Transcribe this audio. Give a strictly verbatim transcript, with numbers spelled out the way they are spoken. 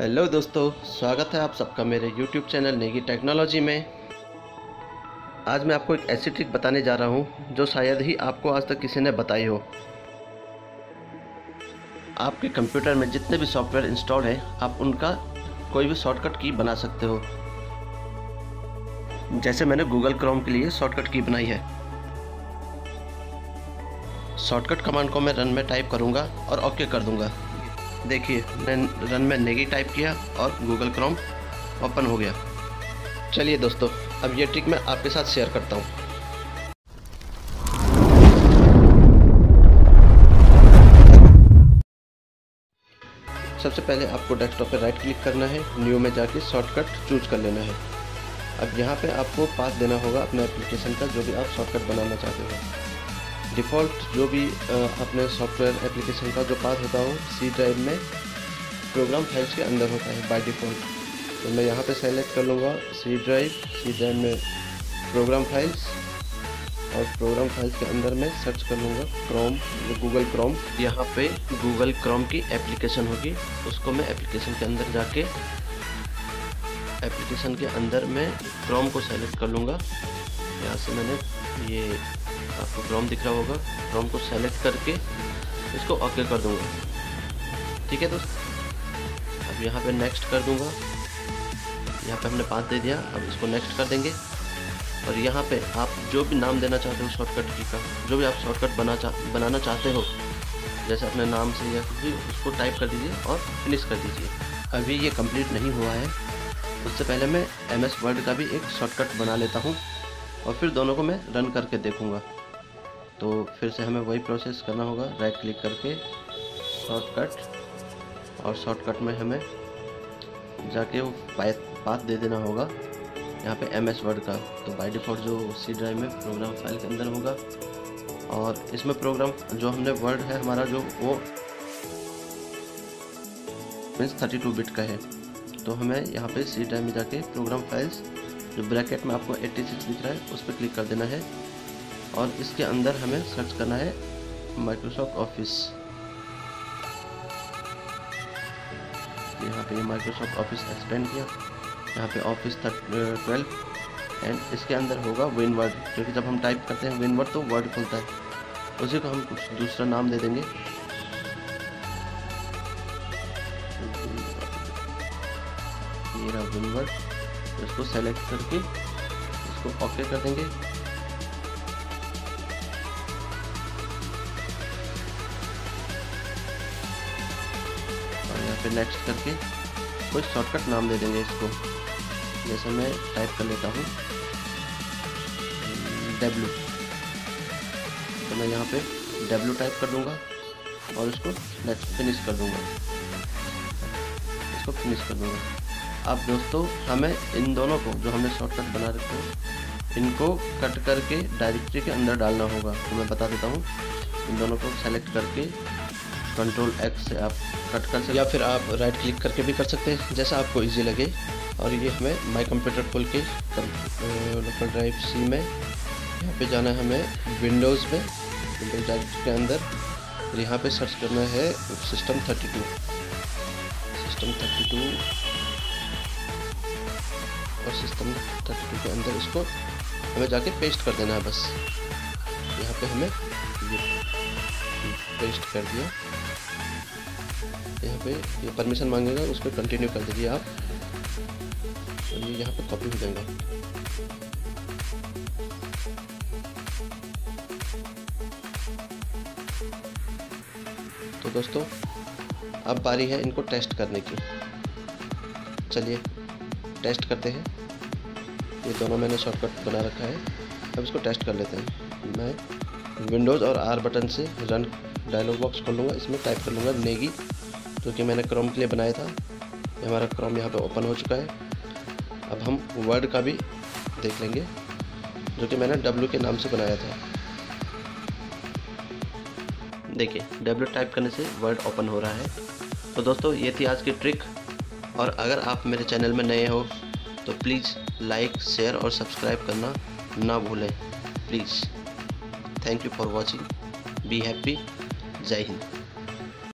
Hello दोस्तों, स्वागत है आप सबका मेरे यूट्यूब चैनल नेगी टेक्नोलॉजी में। आज मैं आपको एक ऐसी ट्रिक बताने जा रहा हूं जो शायद ही आपको आज तक किसी ने बताई हो। आपके कंप्यूटर में जितने भी सॉफ्टवेयर इंस्टॉल हैं आप उनका कोई भी शॉर्टकट की बना सकते हो। जैसे मैंने गूगल क्रोम के लिए शॉर्टकट की बनाई है। शॉर्टकट कमांड को मैं रन में टाइप करूँगा और ओके कर दूँगा। देखिए मैंने रन में नेगी टाइप किया और गूगल क्रोम ओपन हो गया। चलिए दोस्तों, अब ये ट्रिक मैं आपके साथ शेयर करता हूँ। सबसे पहले आपको डेस्कटॉप पर राइट क्लिक करना है, न्यू में जाके शॉर्टकट चूज कर लेना है। अब यहाँ पे आपको पाथ देना होगा अपने एप्लीकेशन का, जो भी आप शॉर्टकट बनाना चाहते हो। डिफ़ॉल्ट जो भी अपने सॉफ्टवेयर एप्लीकेशन का जो पाथ होता हो सी ड्राइव में प्रोग्राम फाइल्स के अंदर होता है बाय डिफ़ॉल्ट। तो मैं यहाँ पे सेलेक्ट कर लूँगा सी ड्राइव सी ड्राइव में प्रोग्राम फाइल्स, और प्रोग्राम फाइल्स के अंदर मैं सर्च कर लूँगा क्रोम, गूगल क्रोम। यहाँ पे गूगल क्रोम की एप्लीकेशन होगी, उसको मैं एप्लीकेशन के अंदर जाके एप्लीकेशन के अंदर मैं क्रोम को सेलेक्ट कर लूँगा। यहाँ से मैंने ये आपको क्रोम दिख रहा होगा, क्रोम को सेलेक्ट करके इसको ओके कर दूंगा। ठीक है दोस्त, अब यहाँ पे नेक्स्ट कर दूंगा। यहाँ पे हमने पाथ दे दिया, अब इसको नेक्स्ट कर देंगे। और यहाँ पे आप जो भी नाम देना चाहते हो शॉर्टकट की का, जो भी आप शॉर्टकट बना चाह बनाना चाहते हो, जैसे अपने नाम से या कुछ भी, उसको टाइप कर दीजिए और फिनिश कर दीजिए। अभी ये कम्प्लीट नहीं हुआ है, उससे पहले मैं एम एस वर्ड का भी एक शॉर्टकट बना लेता हूँ और फिर दोनों को मैं रन करके देखूंगा। तो फिर से हमें वही प्रोसेस करना होगा, राइट क्लिक करके शॉर्टकट, और शॉर्टकट में हमें जाके वो पाथ दे देना होगा यहाँ पे एम एस वर्ड का। तो बाय डिफ़ॉल्ट जो सी ड्राइव में प्रोग्राम फाइल के अंदर होगा, और इसमें प्रोग्राम जो हमने वर्ड है हमारा जो वो मीन्स थर्टी टू बिट का है। तो हमें यहाँ पे सी ड्राइव में जाके प्रोग्राम फाइल्स जो ब्रैकेट में आपको छियासी दिख रहा है उस पर क्लिक कर देना है, और इसके अंदर हमें सर्च करना है माइक्रोसॉफ्ट ऑफिस। यहाँ पे माइक्रोसॉफ्ट ऑफिस एक्सपेंड किया, यहाँ पे ऑफिस ट्वेल्व, एंड इसके अंदर होगा विनवर्ड, क्योंकि जब हम टाइप करते हैं विनवर्ड तो वर्ड खुलता है। उसी को हम कुछ दूसरा नाम दे देंगे, ये रहा विनवर्ड। इसको सेलेक्ट करके इसको ओके कर देंगे। और यहाँ पे नेक्स्ट करके कोई शॉर्टकट नाम दे देंगे इसको। जैसे मैं टाइप कर लेता हूँ डब्ल्यू, तो मैं यहाँ पे डब्ल्यू टाइप कर दूंगा और इसको नेक्स्ट फिनिश कर दूंगा इसको फिनिश कर दूंगा अब दोस्तों हमें इन दोनों को, जो हमने शॉर्टकट बना रखे हैं, इनको कट करके डायरेक्टरी के अंदर डालना होगा। तो मैं बता देता हूँ, इन दोनों को सेलेक्ट करके कंट्रोल एक्स से आप कट कर सकते, या फिर आप राइट क्लिक करके भी कर सकते हैं, जैसा आपको इजी लगे। और ये हमें माई कंप्यूटर खोल के लोकल ड्राइव सी में, यहाँ पे जाना है हमें विंडोज़ में, विंडोज डायरेक्टरी के अंदर। यहाँ पर सर्च करना है system thirty two system thirty two और सिस्टम थर्टी टू के अंदर इसको हमें जाके पेस्ट कर देना है। बस यहाँ पे हमें ये पेस्ट कर दिया। यहाँ पे ये परमिशन मांगेगा, उस पर कंटिन्यू कर दीजिए आप, और ये यहाँ पे कॉपी हो जाएगा। तो दोस्तों अब बारी है इनको टेस्ट करने की। चलिए टेस्ट करते हैं। ये दोनों मैंने शॉर्टकट बना रखा है, अब इसको टेस्ट कर लेते हैं। मैं विंडोज़ और आर बटन से रन डायलॉग बॉक्स खोलूँगा, इसमें टाइप कर लूँगा नेगी, क्योंकि मैंने क्रोम के लिए बनाया था। हमारा क्रोम यहाँ पे ओपन हो चुका है। अब हम वर्ड का भी देख लेंगे, जो कि मैंने डब्ल्यू के नाम से बनाया था। देखिए डब्ल्यू टाइप करने से वर्ड ओपन हो रहा है। तो दोस्तों ये थी आज की ट्रिक, और अगर आप मेरे चैनल में नए हो तो प्लीज़ लाइक, शेयर और सब्सक्राइब करना ना भूलें please. Thank you for watching, be happy, Jai Hind.